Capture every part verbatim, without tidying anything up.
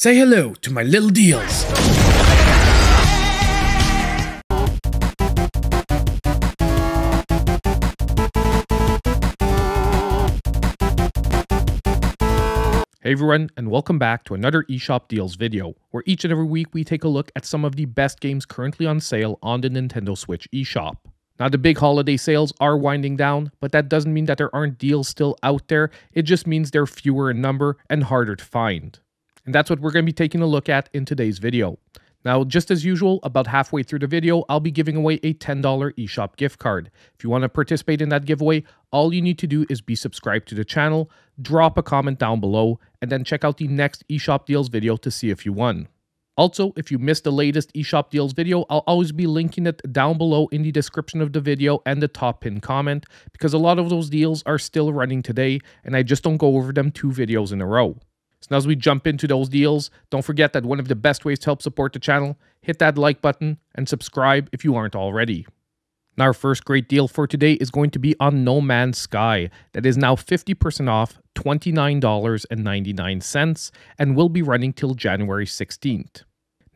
Say hello to my little deals! Hey everyone, and welcome back to another eShop Deals video, where each and every week we take a look at some of the best games currently on sale on the Nintendo Switch eShop. Now, the big holiday sales are winding down, but that doesn't mean that there aren't deals still out there, it just means they're fewer in number and harder to find. And that's what we're going to be taking a look at in today's video. Now, just as usual, about halfway through the video, I'll be giving away a ten dollar eShop gift card. If you want to participate in that giveaway, all you need to do is be subscribed to the channel, drop a comment down below, and then check out the next eShop Deals video to see if you won. Also, if you missed the latest eShop Deals video, I'll always be linking it down below in the description of the video and the top pinned comment, because a lot of those deals are still running today, and I just don't go over them two videos in a row. So now as we jump into those deals, don't forget that one of the best ways to help support the channel, hit that like button and subscribe if you aren't already. Now our first great deal for today is going to be on No Man's Sky, that is now fifty percent off, twenty-nine ninety-nine, and will be running till January sixteenth.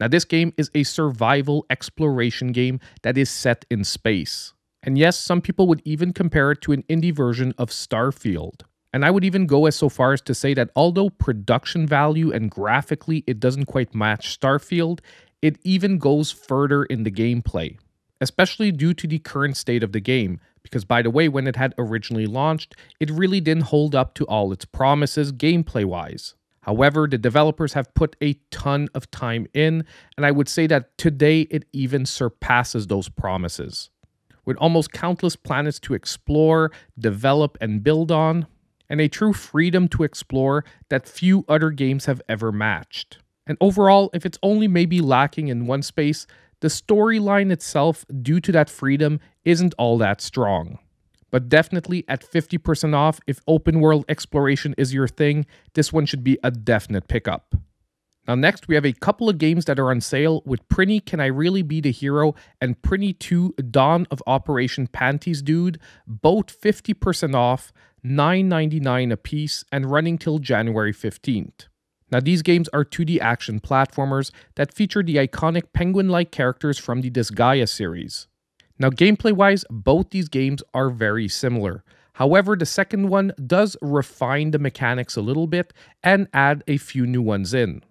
Now this game is a survival exploration game that is set in space. And yes, some people would even compare it to an indie version of Starfield. And I would even go as so far as to say that although production value and graphically it doesn't quite match Starfield, it even goes further in the gameplay, especially due to the current state of the game, because by the way, when it had originally launched, it really didn't hold up to all its promises gameplay-wise. However, the developers have put a ton of time in, and I would say that today it even surpasses those promises. With almost countless planets to explore, develop, and build on, and a true freedom to explore that few other games have ever matched. And overall, if it's only maybe lacking in one space, the storyline itself, due to that freedom, isn't all that strong. But definitely at fifty percent off, if open world exploration is your thing, this one should be a definite pickup. Now next, we have a couple of games that are on sale with Prinny Can I Really Be The Hero and Prinny two Dawn of Operation Panties Dude, both fifty percent off, nine ninety-nine a piece, and running till January fifteenth. Now these games are two D action platformers that feature the iconic penguin-like characters from the Disgaea series. Now gameplay-wise, both these games are very similar. However, the second one does refine the mechanics a little bit and add a few new ones in.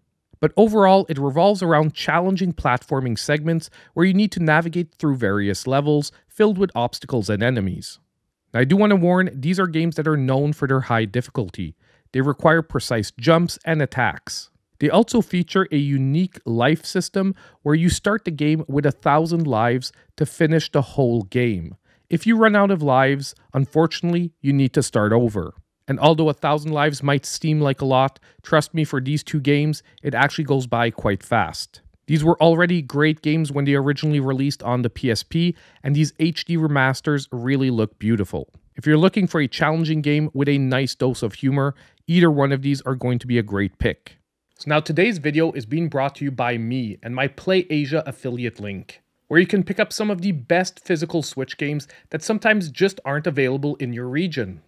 But overall, it revolves around challenging platforming segments where you need to navigate through various levels filled with obstacles and enemies. Now, I do want to warn, these are games that are known for their high difficulty. They require precise jumps and attacks. They also feature a unique life system where you start the game with a thousand lives to finish the whole game. If you run out of lives, unfortunately, you need to start over. And although a thousand lives might seem like a lot, trust me, for these two games, it actually goes by quite fast. These were already great games when they originally released on the P S P, and these H D remasters really look beautiful. If you're looking for a challenging game with a nice dose of humor, either one of these are going to be a great pick. So now today's video is being brought to you by me and my PlayAsia affiliate link, where you can pick up some of the best physical Switch games that sometimes just aren't available in your region.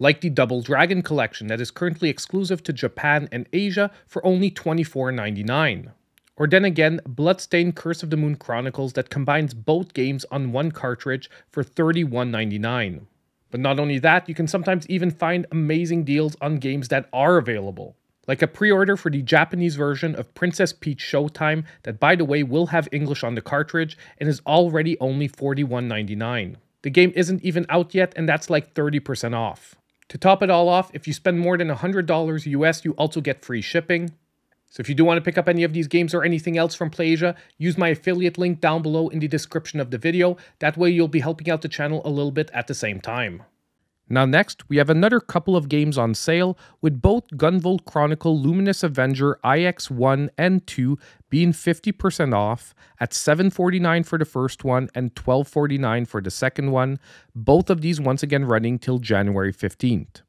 Like the Double Dragon Collection that is currently exclusive to Japan and Asia for only twenty-four ninety-nine. Or then again, Bloodstained Curse of the Moon Chronicles that combines both games on one cartridge for thirty-one ninety-nine. But not only that, you can sometimes even find amazing deals on games that are available. Like a pre-order for the Japanese version of Princess Peach Showtime that, by the way, will have English on the cartridge and is already only forty-one ninety-nine. The game isn't even out yet, and that's like thirty percent off. To top it all off, if you spend more than one hundred dollars U S, you also get free shipping. So if you do want to pick up any of these games or anything else from PlayAsia, use my affiliate link down below in the description of the video. That way you'll be helping out the channel a little bit at the same time. Now next, we have another couple of games on sale, with both Gunvolt Chronicle Luminous Avenger I X one and two being fifty percent off at seven forty-nine for the first one and twelve forty-nine for the second one, both of these once again running till January fifteenth.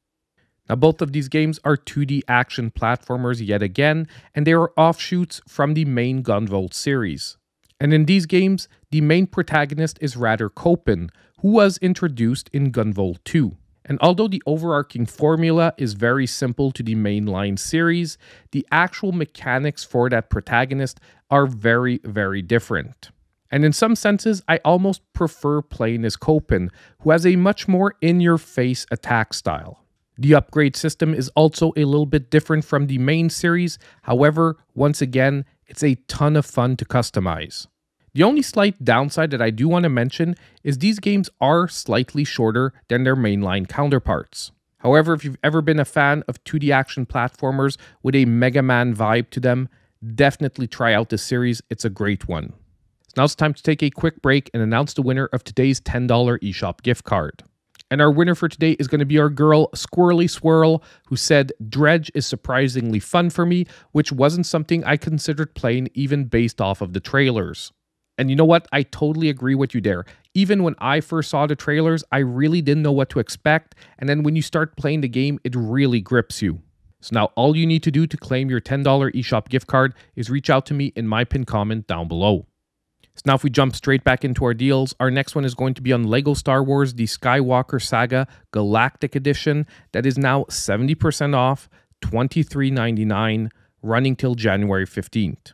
Now both of these games are two D action platformers yet again, and they are offshoots from the main Gunvolt series. And in these games, the main protagonist is rather Copen, who was introduced in Gunvolt two. And although the overarching formula is very simple to the mainline series, the actual mechanics for that protagonist are very, very different. And in some senses, I almost prefer playing as Copen, who has a much more in-your-face attack style. The upgrade system is also a little bit different from the main series, however, once again, it's a ton of fun to customize. The only slight downside that I do want to mention is these games are slightly shorter than their mainline counterparts. However, if you've ever been a fan of two D action platformers with a Mega Man vibe to them, definitely try out this series, it's a great one. So now it's time to take a quick break and announce the winner of today's ten dollar eShop gift card. And our winner for today is going to be our girl, Squirrely Swirl, who said, Dredge is surprisingly fun for me, which wasn't something I considered playing even based off of the trailers. And you know what? I totally agree with you there. Even when I first saw the trailers, I really didn't know what to expect. And then when you start playing the game, it really grips you. So now all you need to do to claim your ten dollar eShop gift card is reach out to me in my pinned comment down below. So now if we jump straight back into our deals, our next one is going to be on LEGO Star Wars, the Skywalker Saga Galactic Edition. That is now seventy percent off, twenty-three ninety-nine, running till January fifteenth.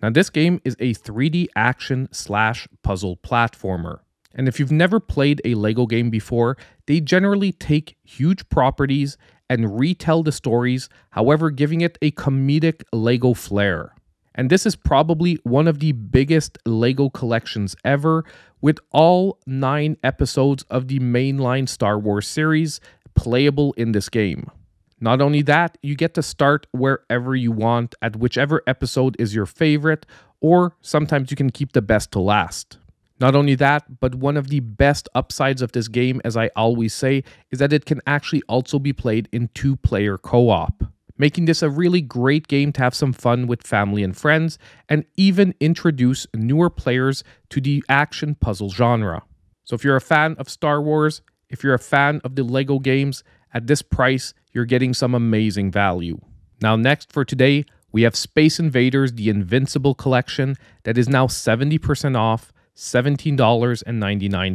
Now this game is a three D action slash puzzle platformer. And if you've never played a LEGO game before, they generally take huge properties and retell the stories, however giving it a comedic LEGO flair. And this is probably one of the biggest LEGO collections ever, with all nine episodes of the mainline Star Wars series playable in this game. Not only that, you get to start wherever you want, at whichever episode is your favorite, or sometimes you can keep the best to last. Not only that, but one of the best upsides of this game, as I always say, is that it can actually also be played in two-player co-op, making this a really great game to have some fun with family and friends, and even introduce newer players to the action puzzle genre. So if you're a fan of Star Wars, if you're a fan of the LEGO games, at this price, you're getting some amazing value. Now next for today, we have Space Invaders The Invincible Collection that is now seventy percent off, seventeen ninety-nine,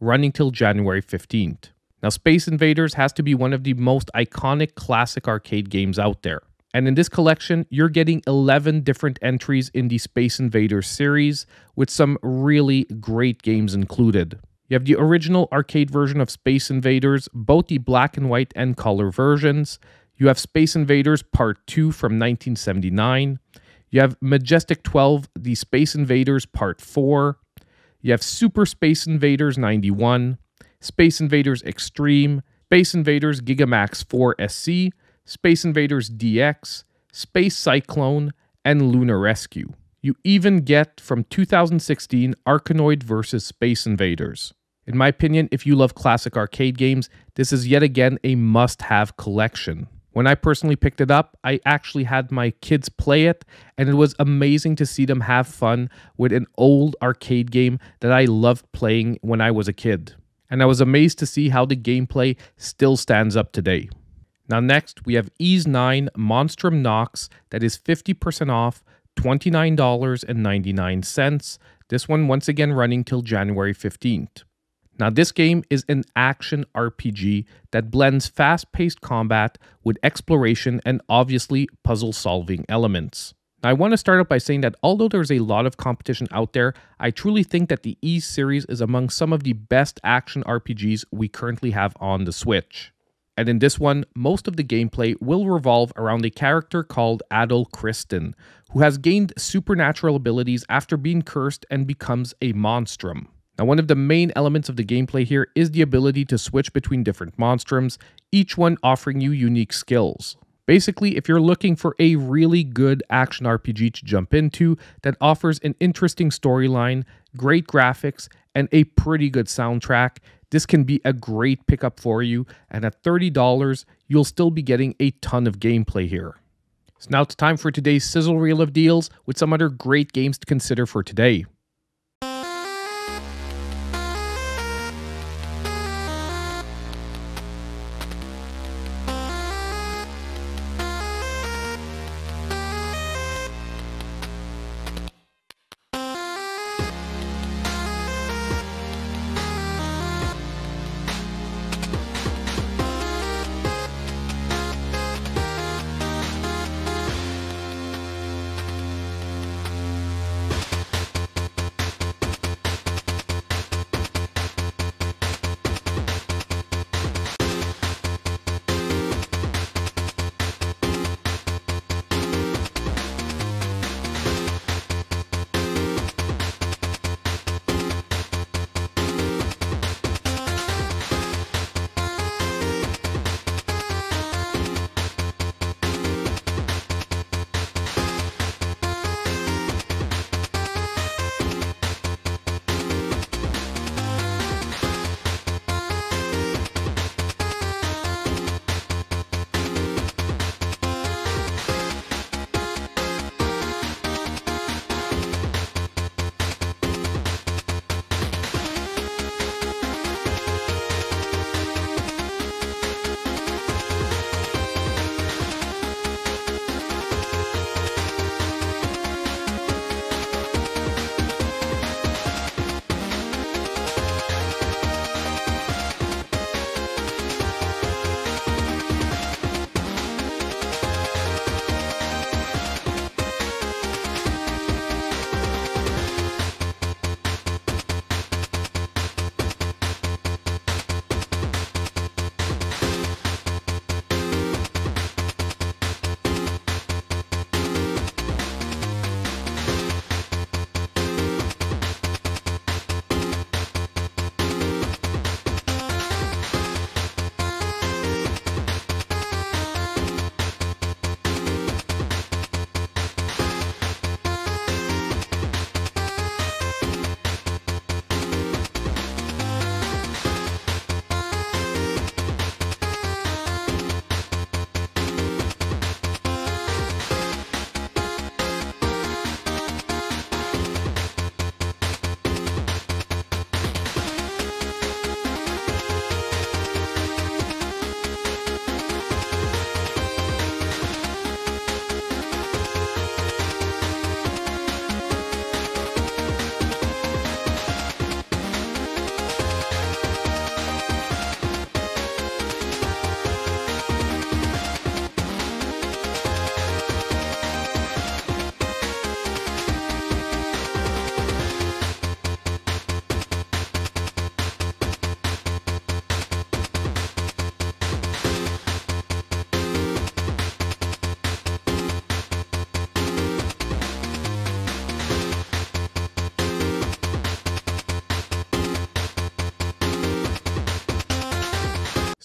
running till January fifteenth. Now Space Invaders has to be one of the most iconic classic arcade games out there. And in this collection, you're getting eleven different entries in the Space Invaders series with some really great games included. You have the original arcade version of Space Invaders, both the black and white and color versions. You have Space Invaders Part two from nineteen seventy-nine. You have Majestic twelve, the Space Invaders Part four. You have Super Space Invaders ninety-one, Space Invaders Extreme, Space Invaders Gigamax four S C, Space Invaders D X, Space Cyclone, and Lunar Rescue. You even get from two thousand sixteen Arkanoid versus Space Invaders. In my opinion, if you love classic arcade games, this is yet again a must-have collection. When I personally picked it up, I actually had my kids play it, and it was amazing to see them have fun with an old arcade game that I loved playing when I was a kid. And I was amazed to see how the gameplay still stands up today. Now next, we have Ys nine Monstrum Nox that is fifty percent off, twenty-nine ninety-nine. This one once again running till January fifteenth. Now this game is an action R P G that blends fast-paced combat with exploration and obviously puzzle-solving elements. Now I want to start out by saying that although there's a lot of competition out there, I truly think that the Ys series is among some of the best action R P Gs we currently have on the Switch. And in this one, most of the gameplay will revolve around a character called Adol Christin, who has gained supernatural abilities after being cursed and becomes a monstrum. Now, one of the main elements of the gameplay here is the ability to switch between different monstrums, each one offering you unique skills. Basically, if you're looking for a really good action R P G to jump into that offers an interesting storyline, great graphics, and a pretty good soundtrack, this can be a great pickup for you, and at thirty dollars, you'll still be getting a ton of gameplay here. So now it's time for today's sizzle reel of deals with some other great games to consider for today.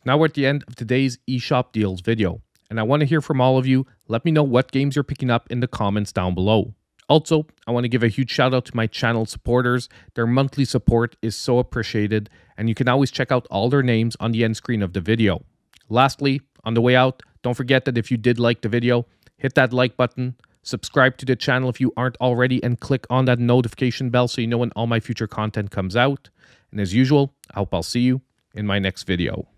Now we're at the end of today's eShop deals video, and I want to hear from all of you. Let me know what games you're picking up in the comments down below. Also, I want to give a huge shout out to my channel supporters. Their monthly support is so appreciated, and you can always check out all their names on the end screen of the video. Lastly, on the way out, don't forget that if you did like the video, hit that like button, subscribe to the channel if you aren't already, and click on that notification bell so you know when all my future content comes out. And as usual, I hope I'll see you in my next video.